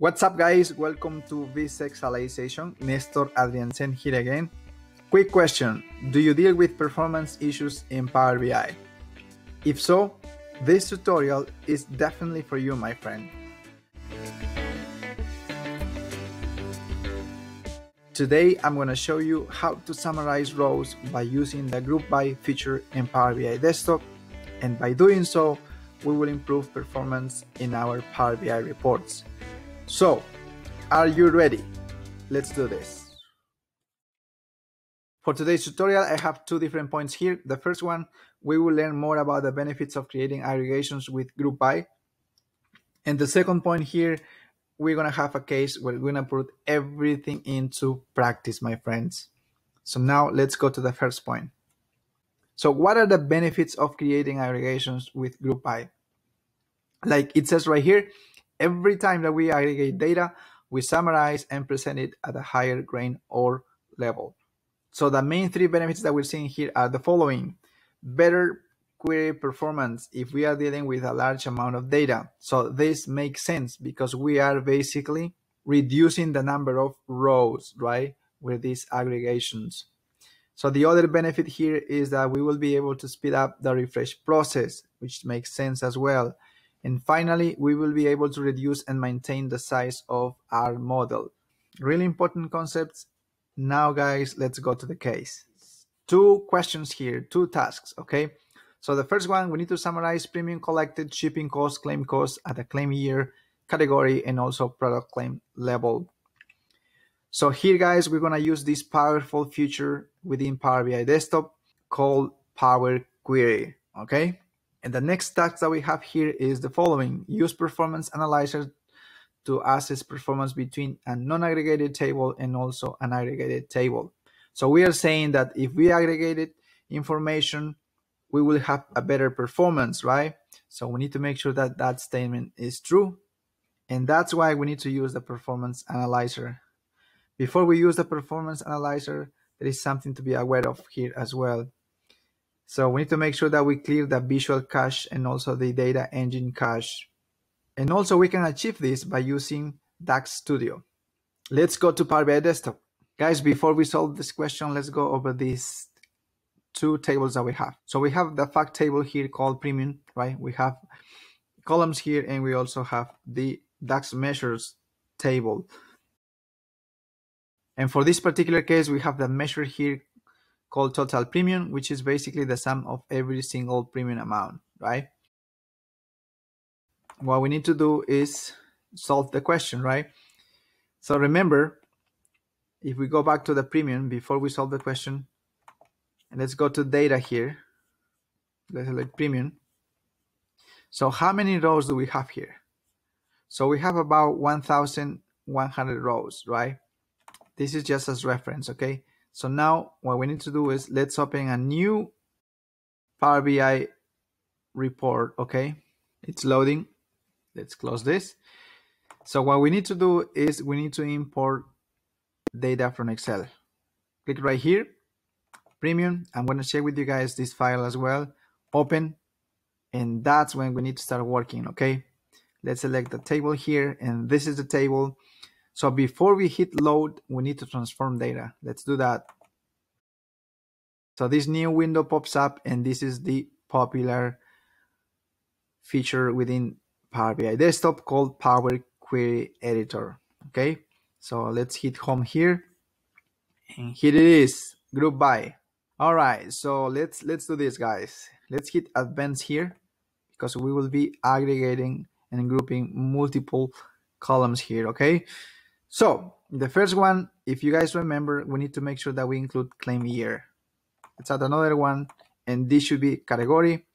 What's up, guys? Welcome to this Visualization. Nestor Adriansen here again. Quick question. Do you deal with performance issues in Power BI? If so, this tutorial is definitely for you, my friend. Today, I'm going to show you how to summarize rows by using the Group By feature in Power BI Desktop. And by doing so, we will improve performance in our Power BI reports. So, are you ready? Let's do this. For today's tutorial, I have two different points here. The first one, we will learn more about the benefits of creating aggregations with Group By. And the second point here, we're gonna have a case where we're gonna put everything into practice, my friends. So now let's go to the first point. So what are the benefits of creating aggregations with Group By? Like it says right here, every time that we aggregate data, we summarize and present it at a higher grain or level. So the main three benefits that we're seeing here are the following. Better query performance if we are dealing with a large amount of data. So this makes sense because we are basically reducing the number of rows, right, with these aggregations. So the other benefit here is that we will be able to speed up the refresh process, which makes sense as well. And finally, we will be able to reduce and maintain the size of our model. Really important concepts. Now, guys, let's go to the case. Two questions here, two tasks, okay? So the first one, we need to summarize premium collected, shipping costs, claim costs at a claim year, category, and also product claim level. So here, guys, we're gonna use this powerful feature within Power BI Desktop called Power Query, okay? And the next task that we have here is the following. Use performance analyzer to assess performance between a non-aggregated table and also an aggregated table. So we are saying that if we aggregated information, we will have a better performance, right? So we need to make sure that that statement is true. And that's why we need to use the performance analyzer. Before we use the performance analyzer, there is something to be aware of here as well. So we need to make sure that we clear the visual cache and also the data engine cache. And also we can achieve this by using DAX Studio. Let's go to Power BI Desktop. Guys, before we solve this question, let's go over these two tables that we have. So we have the fact table here called premium, right? We have columns here and we also have the DAX measures table. And for this particular case, we have the measure here called total premium, which is basically the sum of every single premium amount, right? What we need to do is solve the question, right? So remember, if we go back to the premium before we solve the question, and let's go to data here, let's select premium. So how many rows do we have here? So we have about 1,100 rows, right? This is just as reference, okay? So now what we need to do is let's open a new Power BI report, okay? It's loading. Let's close this. So what we need to do is we need to import data from Excel. Click right here, Premium. I'm gonna share with you guys this file as well. Open, and that's when we need to start working, okay? Let's select the table here, and this is the table. So before we hit load, we need to transform data. Let's do that. So this new window pops up, and this is the popular feature within Power BI Desktop called Power Query Editor, okay? So let's hit home here, and here it is, Group By. All right, so let's do this, guys. Let's hit advanced here, because we will be aggregating and grouping multiple columns here, okay? So the first one, if you guys remember, we need to make sure that we include claim year. Let's add another one, and this should be category.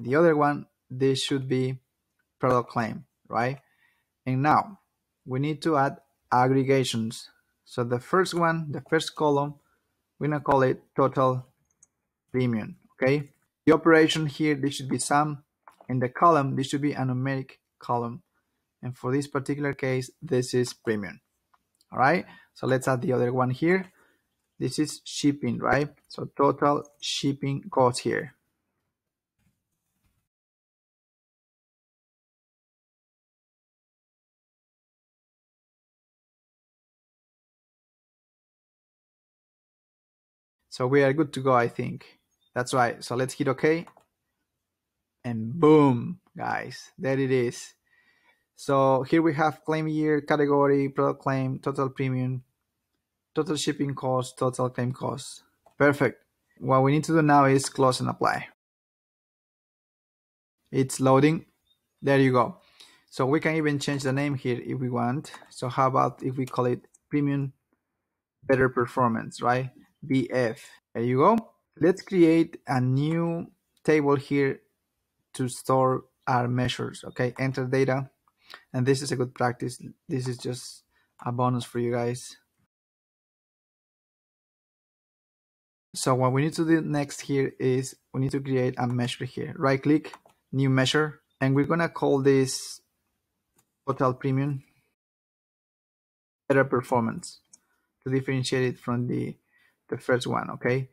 The other one, this should be product claim, right? And now we need to add aggregations. So the first one, the first column, we're gonna call it total premium, okay? The operation here, this should be sum. In the column, this should be a numeric column. And for this particular case, this is premium. All right, so let's add the other one here. This is shipping, right? So total shipping cost here. So we are good to go, I think. That's right. So let's hit OK. And boom, guys, there it is. So here we have claim year, category, product claim, total premium, total shipping cost, total claim cost. Perfect. What we need to do now is close and apply. It's loading. There you go. So we can even change the name here if we want. So how about if we call it Premium Better Performance, right? BF. There you go. Let's create a new table here to store our measures. Okay, enter data. And this is a good practice. This is just a bonus for you guys. So what we need to do next here is we need to create a measure here. Right click, new measure, and we're gonna call this Total Premium Better Performance to differentiate it from the first one. Okay,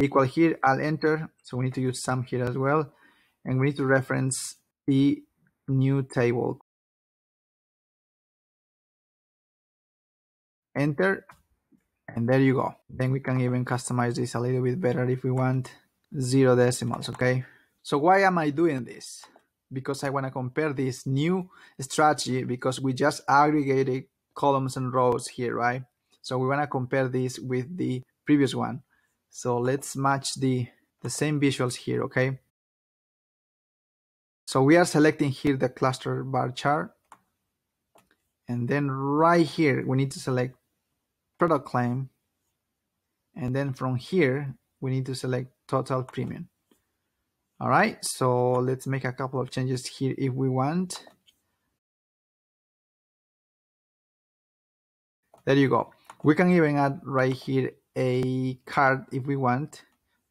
equal here, I'll enter. So we need to use sum here as well, and we need to reference the new table. Enter. And there you go. Then we can even customize this a little bit better if we want. 0 decimals, okay? So why am I doing this? Because I want to compare this new strategy, because we just aggregated columns and rows here, right? So we want to compare this with the previous one. So let's match the same visuals here, okay? So we are selecting here the cluster bar chart. And then right here, we need to select product claim, and then from here we need to select total premium. All right, so let's make a couple of changes here if we want. There you go. We can even add right here a card if we want.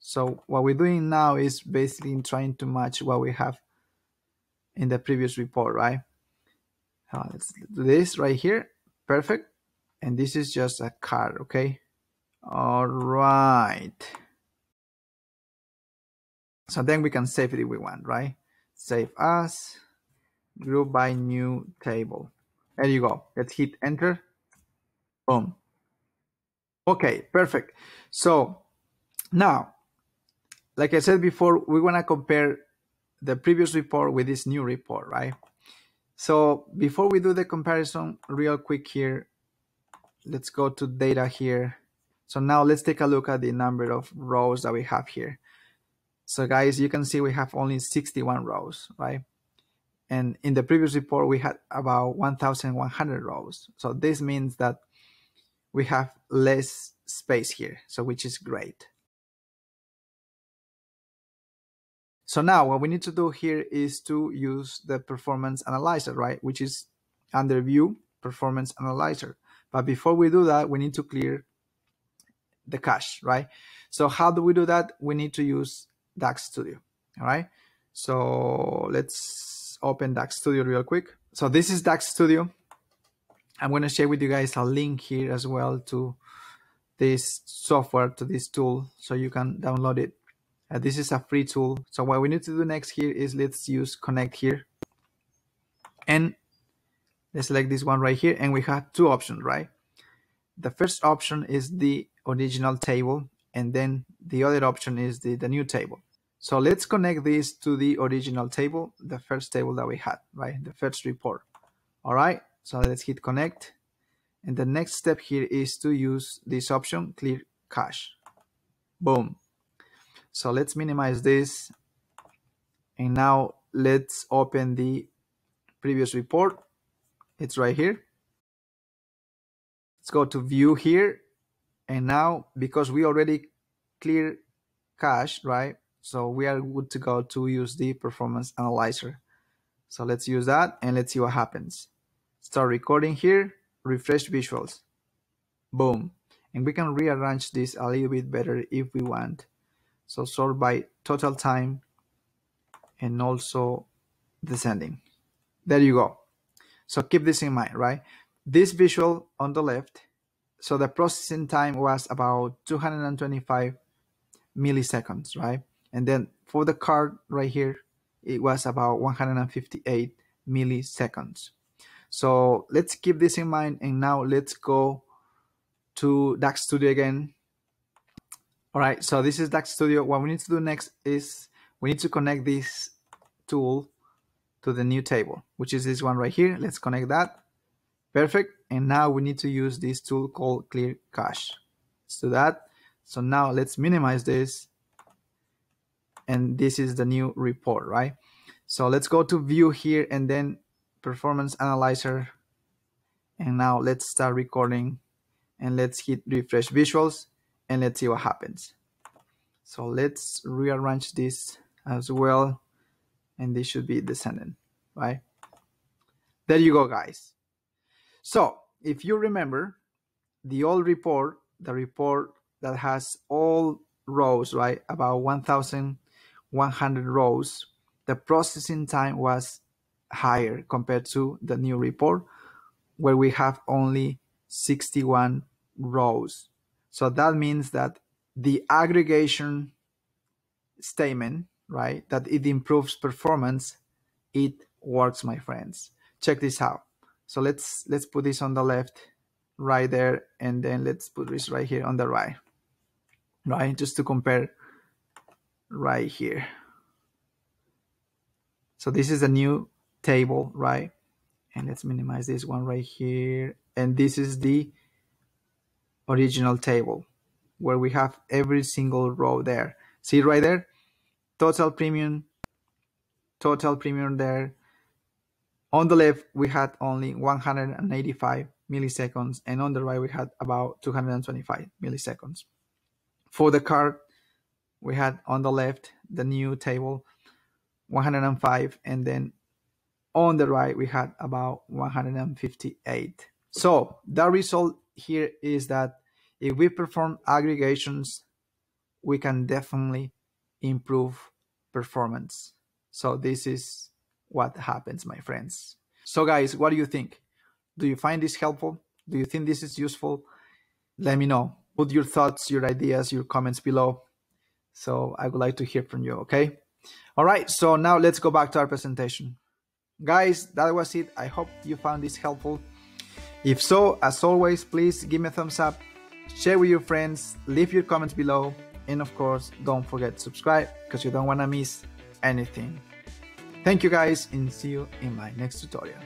So what we're doing now is basically trying to match what we have in the previous report, right? Let's do this right here. Perfect. And this is just a card, okay? All right. So then we can save it if we want, right? Save as, group by new table. There you go. Let's hit enter. Boom. Okay, perfect. So now, like I said before, we want to compare the previous report with this new report, right? So before we do the comparison, real quick here, let's go to data here. So now let's take a look at the number of rows that we have here. So guys, you can see we have only 61 rows, right? And in the previous report, we had about 1,100 rows. So this means that we have less space here, so which is great. So now what we need to do here is to use the performance analyzer, right? Which is under view, performance analyzer. But before we do that, we need to clear the cache, right? So how do we do that? We need to use DAX Studio, all right? So let's open DAX Studio real quick. So this is DAX Studio. I'm going to share with you guys a link here as well to this software, to this tool, so you can download it. This is a free tool. So what we need to do next here is let's use Connect here. And let's select this one right here, and we have two options, right? The first option is the original table, and then the other option is the new table. So let's connect this to the original table, the first table that we had, right? The first report. All right, so let's hit connect. And the next step here is to use this option, clear cache. Boom. So let's minimize this. And now let's open the previous report. It's right here. Let's go to view here. And now, because we already clear cache, right? So we are good to go to use the performance analyzer. So let's use that and let's see what happens. Start recording here, refresh visuals. Boom. And we can rearrange this a little bit better if we want. So sort by total time and also descending. There you go. So keep this in mind, right? This visual on the left, so the processing time was about 225 milliseconds, right? And then for the card right here, it was about 158 milliseconds. So let's keep this in mind. And now let's go to DAX Studio again. All right, so this is DAX Studio. What we need to do next is we need to connect this tool to the new table, which is this one right here. Let's connect that. Perfect. And now we need to use this tool called Clear Cache. Let's do that. So now let's minimize this. And this is the new report, right? So let's go to View here and then Performance Analyzer. And now let's start recording and let's hit Refresh Visuals and let's see what happens. So let's rearrange this as well. And this should be descendant, right? There you go, guys. So if you remember the old report, the report that has all rows, right? About 1,100 rows, the processing time was higher compared to the new report where we have only 61 rows. So that means that the aggregation statement, right, that it improves performance, it works, my friends. Check this out. So let's put this on the left right there, and then let's put this right here on the right, right, just to compare right here. So this is a new table, right? And let's minimize this one right here. And this is the original table where we have every single row there. See right there? Total premium there. On the left, we had only 185 milliseconds. And on the right, we had about 225 milliseconds. For the card, we had on the left, the new table, 105. And then on the right, we had about 158. So the result here is that if we perform aggregations, we can definitely improve performance. So this is what happens, my friends. So guys, what do you think? Do you find this helpful? Do you think this is useful? Let me know. Put your thoughts, your ideas, your comments below. So I would like to hear from you, okay? All right, so now let's go back to our presentation. Guys, that was it. I hope you found this helpful. If so, as always, please give me a thumbs up, share with your friends, leave your comments below. And of course, don't forget to subscribe because you don't want to miss anything. Thank you guys and see you in my next tutorial.